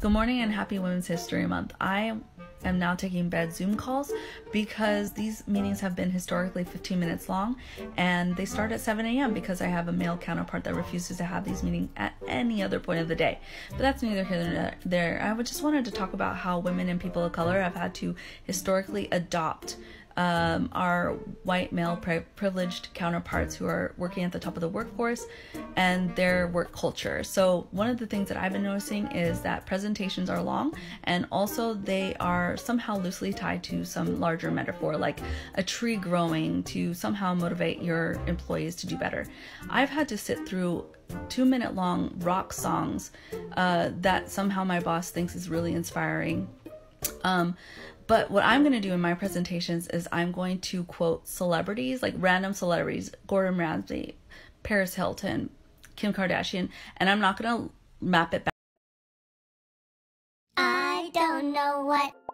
Good morning and happy Women's History Month. I am now taking bed Zoom calls because these meetings have been historically 15 minutes long, and they start at 7 a.m. because I have a male counterpart that refuses to have these meetings at any other point of the day. But that's neither here nor there. I just wanted to talk about how women and people of color have had to historically adopt our white male privileged counterparts who are working at the top of the workforce and their work culture. So one of the things that I've been noticing is that presentations are long, and also they are somehow loosely tied to some larger metaphor, like a tree growing, to somehow motivate your employees to do better. I've had to sit through 2-minute long rock songs that somehow my boss thinks is really inspiring. But what I'm going to do in my presentations is I'm going to quote celebrities, like random celebrities, Gordon Ramsay, Paris Hilton, Kim Kardashian, and I'm not going to map it back. I don't know what